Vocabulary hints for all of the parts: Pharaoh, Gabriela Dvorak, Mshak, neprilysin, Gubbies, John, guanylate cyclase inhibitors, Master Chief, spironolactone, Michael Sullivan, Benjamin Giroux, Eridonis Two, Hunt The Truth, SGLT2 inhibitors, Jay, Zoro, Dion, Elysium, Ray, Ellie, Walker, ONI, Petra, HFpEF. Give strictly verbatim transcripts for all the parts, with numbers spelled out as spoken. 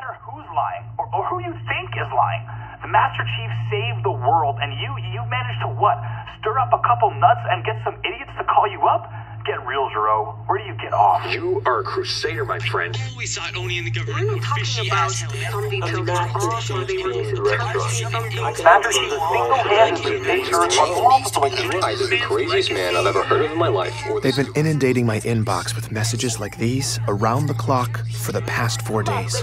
matter who's lying, or, or who you think is lying. The Master Chief saved the world, and you, you managed to what? Stir up a couple nuts and get some idiots to call you up? Get real, Zoro. Where do you get off? You are a crusader, my friend. I always thought O N I and the government were fishy assholes. Master Chief single-handedly made sure you're either the craziest man I've ever heard of in my life. They've been inundating my inbox with messages like these around the clock for the past four days.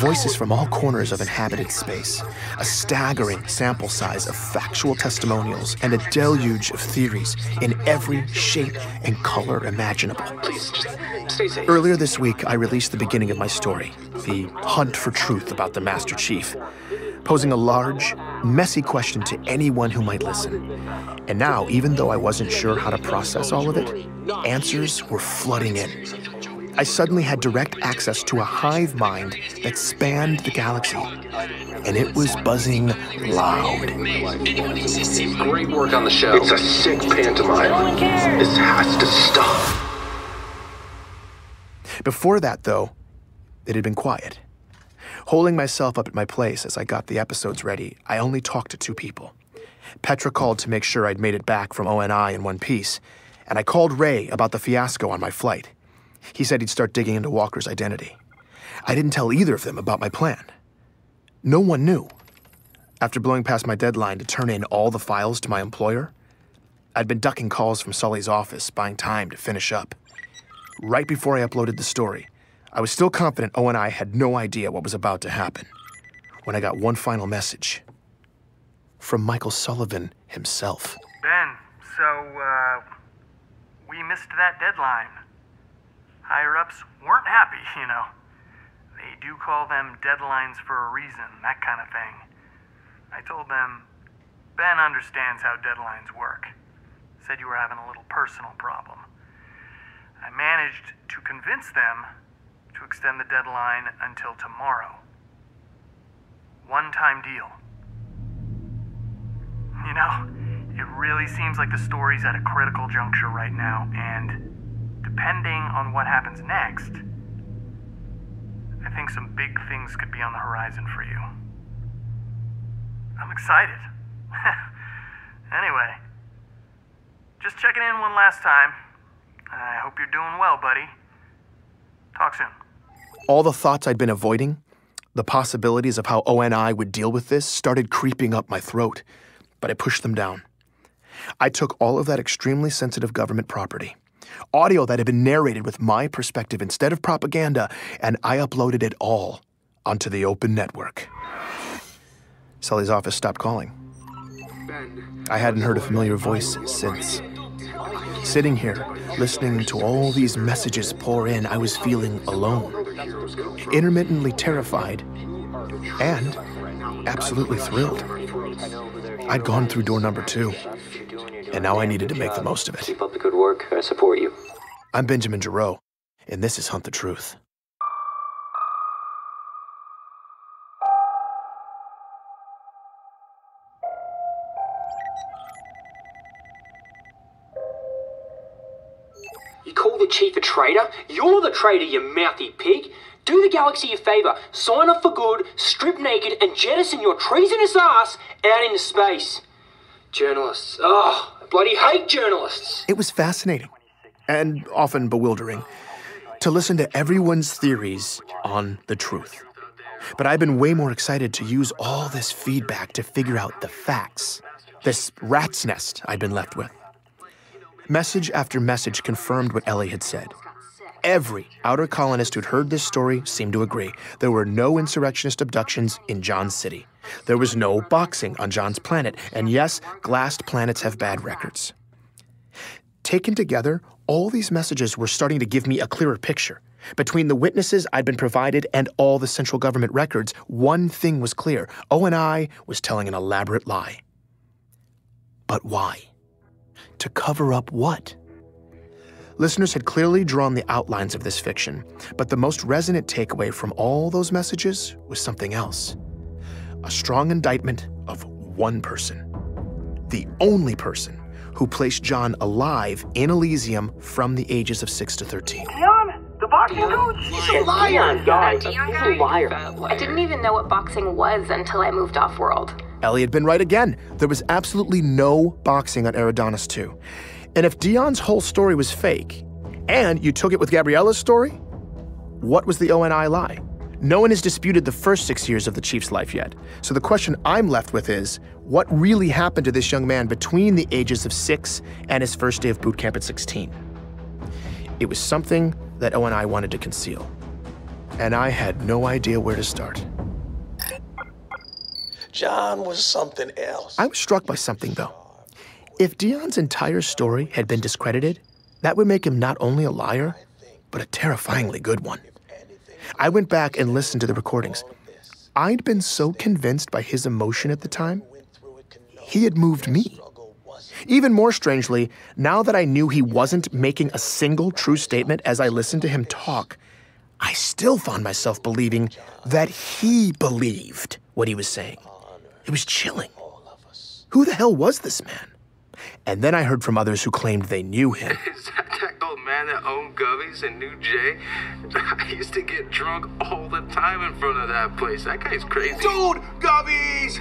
Voices from all corners of inhabited space, a staggering sample size of factual testimonials, and a deluge of theories in every shape and color imaginable. Please, just stay safe. Earlier this week, I released the beginning of my story, the hunt for truth about the Master Chief, posing a large, messy question to anyone who might listen. And now, even though I wasn't sure how to process all of it, answers were flooding in. I suddenly had direct access to a hive mind that spanned the galaxy, and it was buzzing loud. Great work on the show. It's a sick pantomime. No one cares. This has to stop. Before that, though, it had been quiet. Holding myself up at my place as I got the episodes ready, I only talked to two people. Petra called to make sure I'd made it back from O N I in one piece, and I called Ray about the fiasco on my flight. He said he'd start digging into Walker's identity. I didn't tell either of them about my plan. No one knew. After blowing past my deadline to turn in all the files to my employer, I'd been ducking calls from Sully's office, buying time to finish up. Right before I uploaded the story, I was still confident O N I had no idea what was about to happen, when I got one final message from Michael Sullivan himself. Ben, so, uh, we missed that deadline. Higher-ups weren't happy, you know. They do call them deadlines for a reason, that kind of thing. I told them, Ben understands how deadlines work. Said you were having a little personal problem. I managed to convince them to extend the deadline until tomorrow. One-time deal. You know, it really seems like the story's at a critical juncture right now, and depending on what happens next, I think some big things could be on the horizon for you. I'm excited. Anyway, just checking in one last time. I hope you're doing well, buddy. Talk soon. All the thoughts I'd been avoiding, the possibilities of how O N I would deal with this, started creeping up my throat, but I pushed them down. I took all of that extremely sensitive government property, audio that had been narrated with my perspective instead of propaganda, and I uploaded it all onto the open network. Sully's office stopped calling. I hadn't heard a familiar voice since. Sitting here, listening to all these messages pour in, I was feeling alone, intermittently terrified, and absolutely thrilled. I'd gone through door number two, and now I needed to make the most of it. Keep up the good work. I support you. I'm Benjamin Giroux, and this is Hunt the Truth. You call the Chief a traitor? You're the traitor, you mouthy pig. Do the galaxy a favor, sign up for good, strip naked, and jettison your treasonous ass out into space. Journalists. Oh, I bloody hate journalists. It was fascinating, and often bewildering, to listen to everyone's theories on the truth. But I've been way more excited to use all this feedback to figure out the facts, this rat's nest I'd been left with. Message after message confirmed what Ellie had said. Every outer colonist who'd heard this story seemed to agree. There were no insurrectionist abductions in John's city. There was no boxing on John's planet. And yes, glassed planets have bad records. Taken together, all these messages were starting to give me a clearer picture. Between the witnesses I'd been provided and all the central government records, one thing was clear. O N I was telling an elaborate lie. But why? To cover up what? Listeners had clearly drawn the outlines of this fiction, but the most resonant takeaway from all those messages was something else. A strong indictment of one person. The only person who placed John alive in Elysium from the ages of six to thirteen. Dion, the boxing coach? He's a liar. He's a liar. I didn't even know what boxing was until I moved off-world. Ellie had been right again. There was absolutely no boxing on Eridonis Two. And if Dion's whole story was fake, and you took it with Gabriela's story, what was the O N I lie? No one has disputed the first six years of the Chief's life yet. So the question I'm left with is, what really happened to this young man between the ages of six and his first day of boot camp at sixteen? It was something that O N I wanted to conceal. And I had no idea where to start. John was something else. I was struck by something, though. If Dion's entire story had been discredited, that would make him not only a liar, but a terrifyingly good one. I went back and listened to the recordings. I'd been so convinced by his emotion at the time, he had moved me. Even more strangely, now that I knew he wasn't making a single true statement as I listened to him talk, I still found myself believing that he believed what he was saying. It was chilling. Who the hell was this man? And then I heard from others who claimed they knew him. Is that that old man that owned Gubbies and knew Jay? I used to get drunk all the time in front of that place. That guy's crazy. Dude, Gubbies!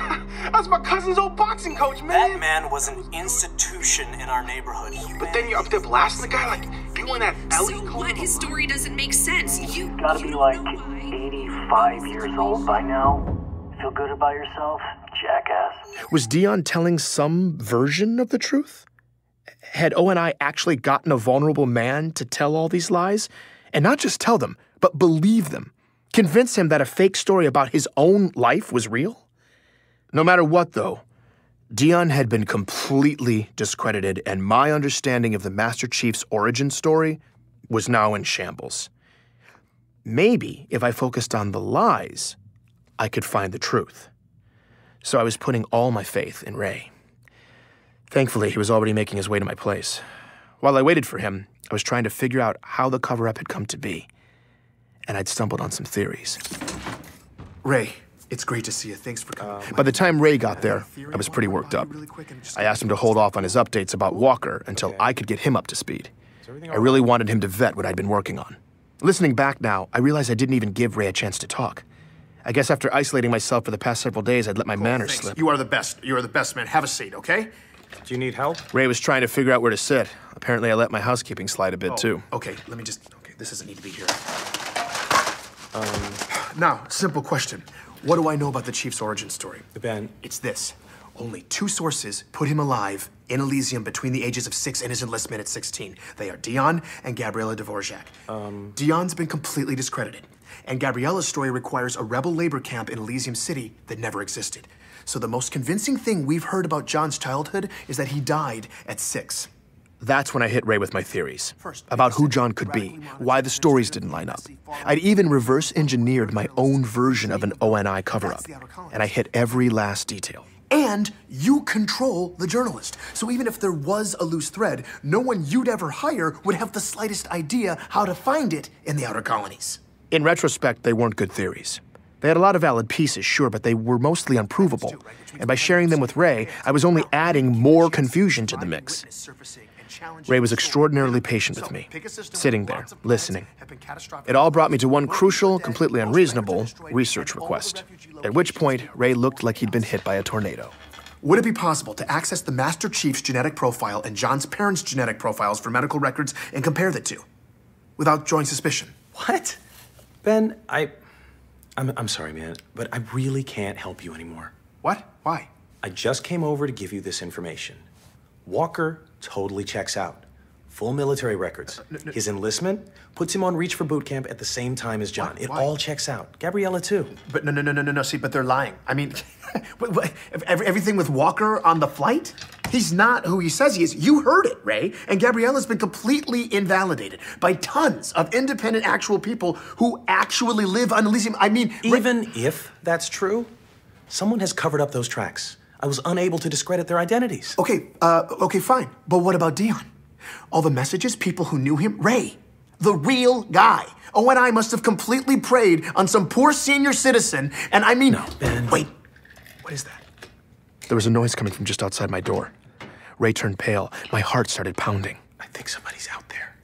That's my cousin's old boxing coach, man! That man was an institution in our neighborhood. Humanity. But then you're up there blasting the guy like you and that Ellie. So what? His story doesn't make sense. You, you gotta be like eighty-five years old by now. Feel good about yourself, jackass. Was Dion telling some version of the truth? Had O N I actually gotten a vulnerable man to tell all these lies? And not just tell them, but believe them. Convince him that a fake story about his own life was real? No matter what, though, Dion had been completely discredited, and my understanding of the Master Chief's origin story was now in shambles. Maybe if I focused on the lies, I could find the truth. So I was putting all my faith in Ray. Thankfully, he was already making his way to my place. While I waited for him, I was trying to figure out how the cover-up had come to be, and I'd stumbled on some theories. Ray, it's great to see you. Thanks for coming. Um, By the time Ray got there, I was pretty worked up. I asked him to hold off on his updates about Walker until I could get him up to speed. I really wanted him to vet what I'd been working on. Listening back now, I realized I didn't even give Ray a chance to talk. I guess after isolating myself for the past several days, I'd let my cool, manners thanks. slip. You are the best. You are the best, man. Have a seat, okay? Do you need help? Ray was trying to figure out where to sit. Apparently, I let my housekeeping slide a bit, oh, too. Okay, let me just... Okay, this doesn't need to be here. Um... Now, simple question. What do I know about the Chief's origin story? Ben. It's this. Only two sources put him alive in Elysium between the ages of six and his enlistment at sixteen. They are Dion and Gabriela Dvorak. Um... Dion's been completely discredited. And Gabriela's story requires a rebel labor camp in Elysium City that never existed. So the most convincing thing we've heard about John's childhood is that he died at six. That's when I hit Ray with my theories about who John could be, why the stories didn't line up. I'd even reverse-engineered my own version of an O N I cover-up, and I hit every last detail. And you control the journalist. So even if there was a loose thread, no one you'd ever hire would have the slightest idea how to find it in the outer colonies. In retrospect, they weren't good theories. They had a lot of valid pieces, sure, but they were mostly unprovable. And by sharing them with Ray, I was only adding more confusion to the mix. Ray was extraordinarily patient with me, sitting there, listening. It all brought me to one crucial, completely unreasonable research request, at which point Ray looked like he'd been hit by a tornado. Would it be possible to access the Master Chief's genetic profile and John's parents' genetic profiles for medical records and compare the two without drawing suspicion? What? Ben, I, I'm, I'm sorry, man, but I really can't help you anymore. What? Why? I just came over to give you this information. Walker totally checks out. Full military records. Uh, no, no. His enlistment puts him on reach for boot camp at the same time as John. What? It Why? all checks out. Gabriela, too. But no, no, no, no, no, no, see, but they're lying. I mean, everything with Walker on the flight? He's not who he says he is. You heard it, Ray. And Gabriela's been completely invalidated by tons of independent actual people who actually live on Elysium. I mean... Even Ray if that's true, someone has covered up those tracks. I was unable to discredit their identities. Okay, uh, okay, fine. But what about Dion? All the messages, people who knew him, Ray, the real guy. O N I must have completely preyed on some poor senior citizen, and I mean... No, Ben. Wait, what is that? There was a noise coming from just outside my door. Ray turned pale. My heart started pounding. I think somebody's out there.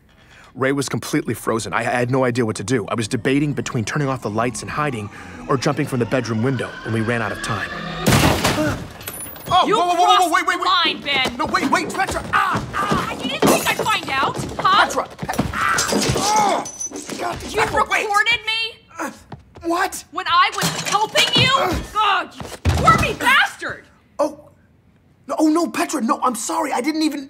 Ray was completely frozen. I, I had no idea what to do. I was debating between turning off the lights and hiding or jumping from the bedroom window when we ran out of time. Oh, you whoa, whoa, whoa, whoa, wait, wait, wait. Line, Ben. No, wait, wait, Petra. Ah, ah. You didn't think I'd find out, huh? Petra. Pe ah. Oh. God, you Petra, recorded wait. me? Uh, what? When I was helping you? Uh. God, you squirmy bastard. Oh. No, oh, no, Petra. No, I'm sorry. I didn't even...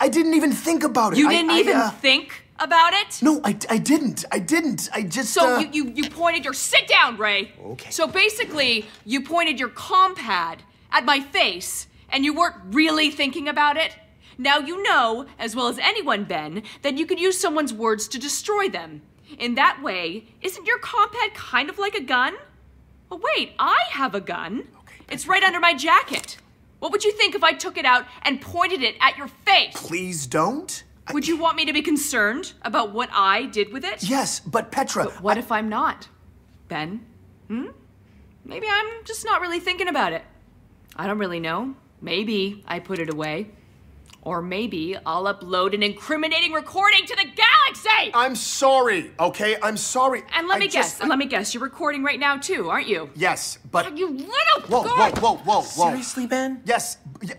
I didn't even think about it. You didn't I, even I, uh, think about it? No, I, I didn't. I didn't. I just... So uh... you, you, you pointed your... Sit down, Ray. Okay. So basically, you pointed your comm pad at my face, and you weren't really thinking about it? Now you know, as well as anyone, Ben, that you could use someone's words to destroy them. In that way, isn't your comm pad kind of like a gun? Oh, wait, I have a gun. Okay. It's right under my jacket. What would you think if I took it out and pointed it at your face? Please don't. Would I... you want me to be concerned about what I did with it? Yes, but Petra... But what I... if I'm not, Ben? Hmm? Maybe I'm just not really thinking about it. I don't really know. Maybe I put it away. Or maybe I'll upload an incriminating recording to the galaxy! I'm sorry, okay? I'm sorry. And let I me just, guess, I... and let me guess, you're recording right now too, aren't you? Yes, but... Oh, you little... Whoa, God. whoa, whoa, whoa, whoa. Seriously, Ben? Yes,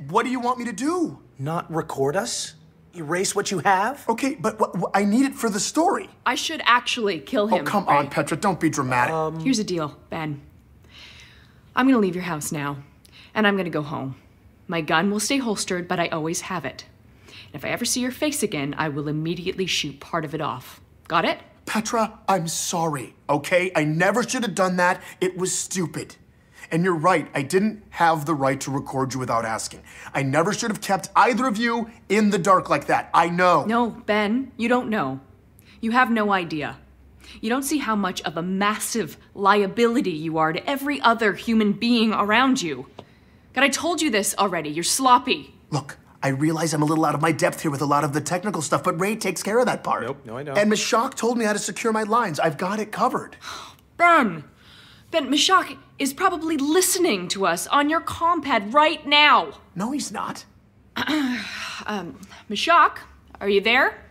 what do you want me to do? Not record us? Erase what you have? Okay, but I need it for the story. I should actually kill him. Oh, come Ray. on, Petra, don't be dramatic. Um... Here's a deal, Ben. I'm gonna leave your house now. And I'm gonna go home. My gun will stay holstered, but I always have it. And if I ever see your face again, I will immediately shoot part of it off. Got it? Petra, I'm sorry, okay? I never should have done that. It was stupid. And you're right, I didn't have the right to record you without asking. I never should have kept either of you in the dark like that. I know. No, Ben, you don't know. You have no idea. You don't see how much of a massive liability you are to every other human being around you. God, I told you this already. You're sloppy. Look, I realize I'm a little out of my depth here with a lot of the technical stuff, but Ray takes care of that part. Nope, no I don't. And Mshak told me how to secure my lines. I've got it covered. Ben, Ben, Mshak is probably listening to us on your comm pad right now. No, he's not. um, Mshak, are you there?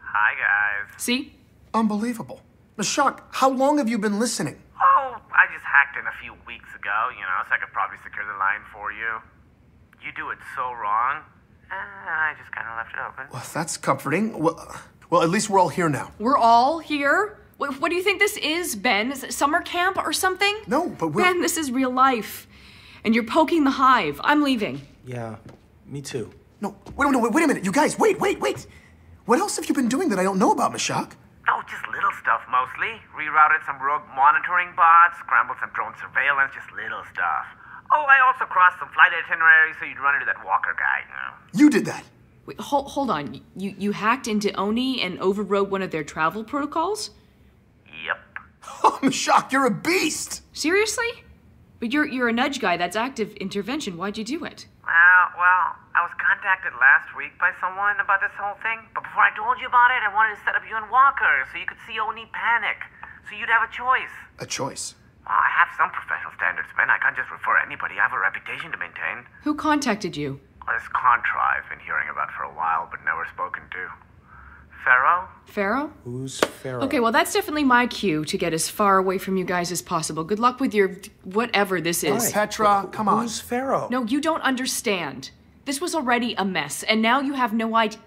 Hi, guys. See? Unbelievable. Mshak, how long have you been listening? Oh, I just hacked in a few weeks ago, you know, so I could probably secure the line for you. You do it so wrong, and I just kind of left it open. Well, that's comforting. Well, well, at least we're all here now. We're all here? What, what do you think this is, Ben? Is it summer camp or something? No, but we're... Ben, this is real life, and you're poking the hive. I'm leaving. Yeah, me too. No, wait, no, wait, wait a minute. You guys, wait, wait, wait. What else have you been doing that I don't know about, Mshak? Oh, just little stuff, mostly. Rerouted some rogue monitoring bots, scrambled some drone surveillance, just little stuff. Oh, I also crossed some flight itineraries so you'd run into that Walker guy, you know. You did that? Wait, hold, hold on. You, you hacked into O N I and overrode one of their travel protocols? Yep. Oh, Mshak, you're a beast! Seriously? But you're, you're a nudge guy. That's active intervention. Why'd you do it? Well, well... I was contacted last week by someone about this whole thing, but before I told you about it, I wanted to set up you and Walker so you could see O N I panic, so you'd have a choice. A choice? Well, I have some professional standards, man. I can't just refer anybody. I have a reputation to maintain. Who contacted you? Well, this contra I've been hearing about for a while, but never spoken to. Pharaoh? Pharaoh? Who's Pharaoh? Okay, well, that's definitely my cue to get as far away from you guys as possible. Good luck with your whatever this is. Right. Petra, come on. Who's Pharaoh? No, you don't understand. This was already a mess, and now you have no idea.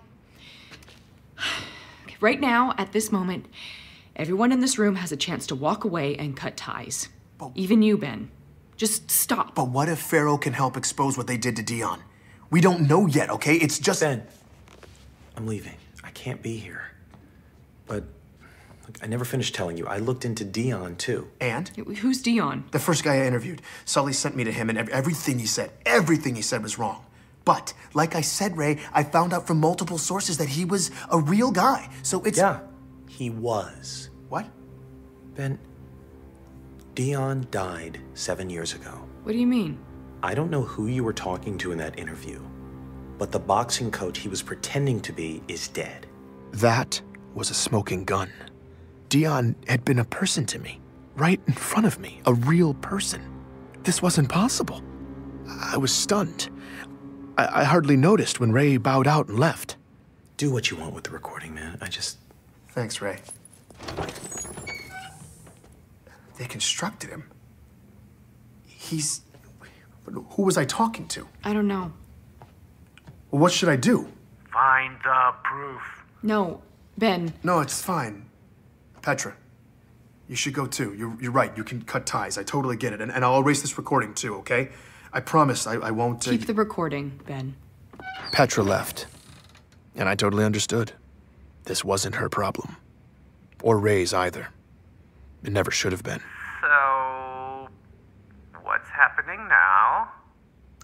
Okay, right now, at this moment, everyone in this room has a chance to walk away and cut ties. But, even you, Ben. Just stop. But what if Pharaoh can help expose what they did to Dion? We don't know yet, okay? It's just... Ben, I'm leaving. I can't be here. But look, I never finished telling you. I looked into Dion, too. And? Who's Dion? The first guy I interviewed. Sully sent me to him, and everything he said, everything he said was wrong. But, like I said, Ray, I found out from multiple sources that he was a real guy, so it's... Yeah, he was. What? Ben, Dion died seven years ago. What do you mean? I don't know who you were talking to in that interview, but the boxing coach he was pretending to be is dead. That was a smoking gun. Dion had been a person to me, right in front of me, a real person. This wasn't possible. I was stunned. I hardly noticed when Ray bowed out and left. Do what you want with the recording, man. I just... Thanks, Ray. They constructed him. He's... Who was I talking to? I don't know. Well, what should I do? Find the proof. No, Ben. No, it's fine. Petra, you should go too. You're, you're right. You can cut ties. I totally get it. And, and I'll erase this recording too, okay? I promise I, I won't... Uh, Keep the recording, Ben. Petra left. And I totally understood. This wasn't her problem. Or Ray's either. It never should have been. So... what's happening now?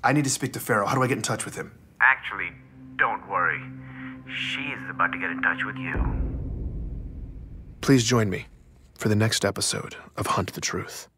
I need to speak to Pharaoh. How do I get in touch with him? Actually, don't worry. She's about to get in touch with you. Please join me for the next episode of Hunt the Truth.